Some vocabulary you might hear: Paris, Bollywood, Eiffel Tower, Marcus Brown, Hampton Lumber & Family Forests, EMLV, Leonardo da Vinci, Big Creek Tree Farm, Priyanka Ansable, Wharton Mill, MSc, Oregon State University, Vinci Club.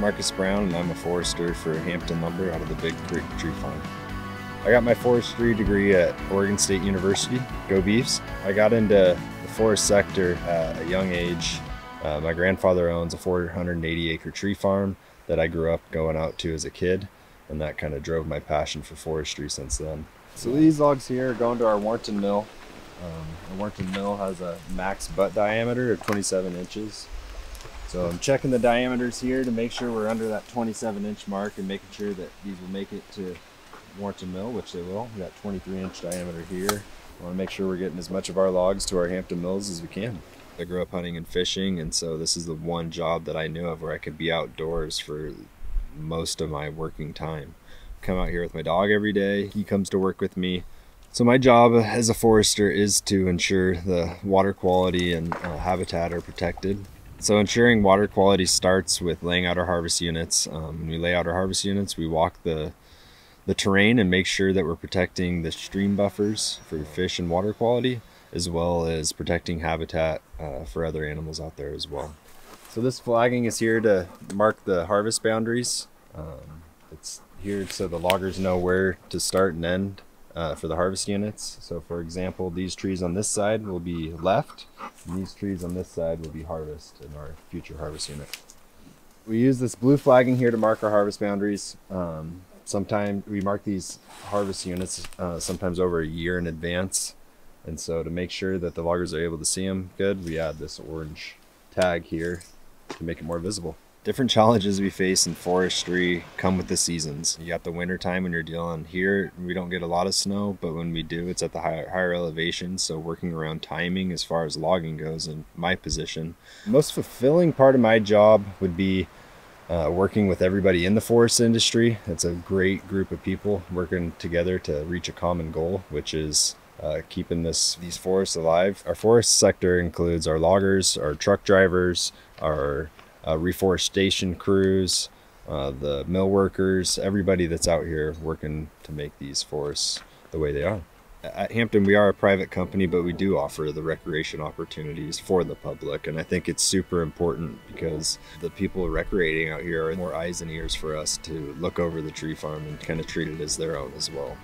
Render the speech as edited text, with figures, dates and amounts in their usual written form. Marcus Brown, and I'm a forester for Hampton Lumber out of the Big Creek Tree Farm. I got my forestry degree at Oregon State University. Go Beavs! I got into the forest sector at a young age. My grandfather owns a 480-acre tree farm that I grew up going out to as a kid, and that kind of drove my passion for forestry since then. So these logs here are going to our Wharton Mill. The Wharton Mill has a max butt diameter of 27 inches. So I'm checking the diameters here to make sure we're under that 27-inch mark and making sure that these will make it to Wharton Mill, which they will. We got 23-inch diameter here. I want to make sure we're getting as much of our logs to our Hampton Mills as we can. I grew up hunting and fishing, and so this is the one job that I knew of where I could be outdoors for most of my working time. Come out here with my dog every day. He comes to work with me. So my job as a forester is to ensure the water quality and habitat are protected. So ensuring water quality starts with laying out our harvest units. When we lay out our harvest units, we walk the terrain and make sure that we're protecting the stream buffers for fish and water quality, as well as protecting habitat for other animals out there as well. So this flagging is here to mark the harvest boundaries. It's here so the loggers know where to start and end for the harvest units. So for example, these trees on this side will be left, and these trees on this side will be harvest in our future harvest unit. We use this blue flagging here to mark our harvest boundaries. Sometimes we mark these harvest units sometimes over a year in advance. And so to make sure that the loggers are able to see them good, we add this orange tag here to make it more visible. Different challenges we face in forestry come with the seasons. You got the winter time when you're dealing here. We don't get a lot of snow, but when we do, it's at the higher elevation. So working around timing as far as logging goes in my position. The most fulfilling part of my job would be working with everybody in the forest industry. It's a great group of people working together to reach a common goal, which is keeping these forests alive. Our forest sector includes our loggers, our truck drivers, our reforestation crews, the mill workers, everybody that's out here working to make these forests the way they are. At Hampton, we are a private company, but we do offer the recreation opportunities for the public, and I think it's super important because the people recreating out here are more eyes and ears for us to look over the tree farm and kind of treat it as their own as well.